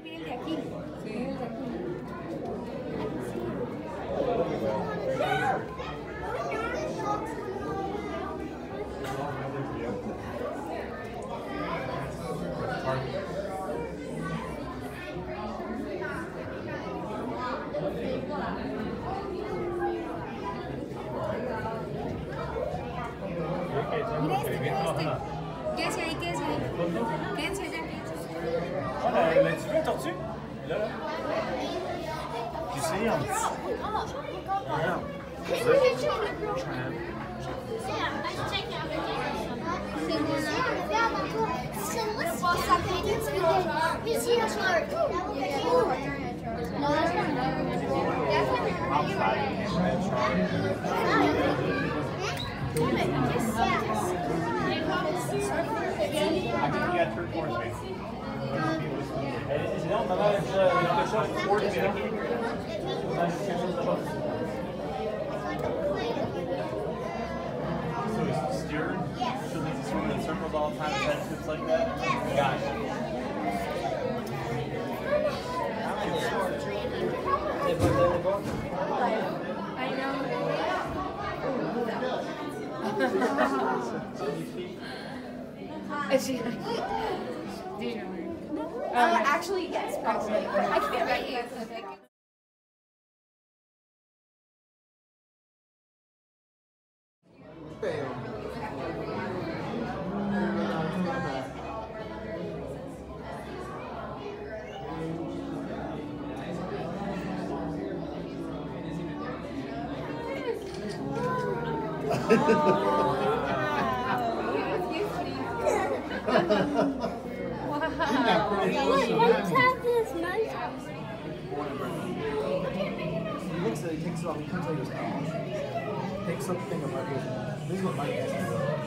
escribir el de aquí. Sí. El de aquí. Mira este, mira este. ¿Qué hace ahí? ¿Qué hace ahí? ¿Qué hace allá? Ah, la tu vu la tortue? Là, là. Tu sais, on dit. No, mamá, es la cosa que por aquí. So is it steered? Yes. So does it swim in circles all the time and then tips like that? Yes. Gosh. I know. Do you know? Actually, yes, probably. I can't read you. He takes it off, he comes like this. Takes something about it. This is what my guess is.